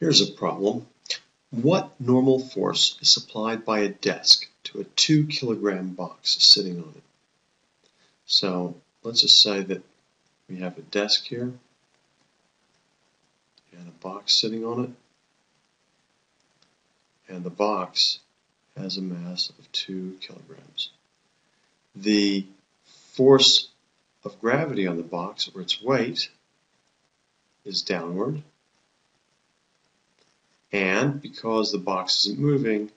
Here's a problem. What normal force is supplied by a desk to a 2 kilogram box sitting on it? So let's just say that we have a desk here and a box sitting on it, and the box has a mass of 2 kilograms. The force of gravity on the box, or its weight, is downward, and because the box isn't moving,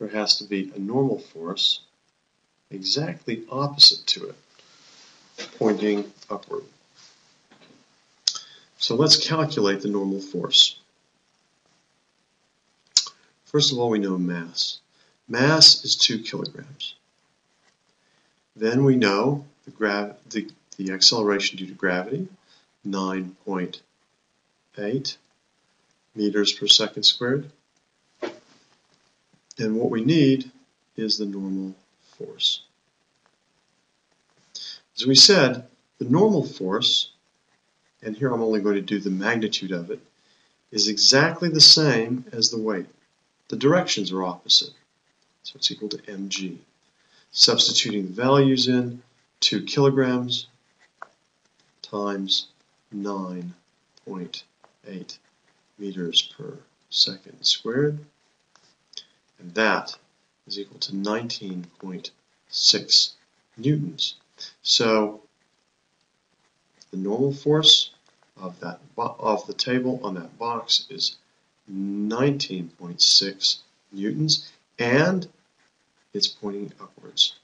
there has to be a normal force exactly opposite to it, pointing upward. So let's calculate the normal force. First of all, we know mass. Mass is 2 kilograms. Then we know the acceleration due to gravity, 9.8 meters per second squared. And what we need is the normal force. As we said, the normal force, and here I'm only going to do the magnitude of it, is exactly the same as the weight. The directions are opposite, so it's equal to mg. Substituting the values in, 2 kilograms times 9.8 meters per second squared, and that is equal to 19.6 newtons. So the normal force of the table on that box is 19.6 newtons, and it's pointing upwards.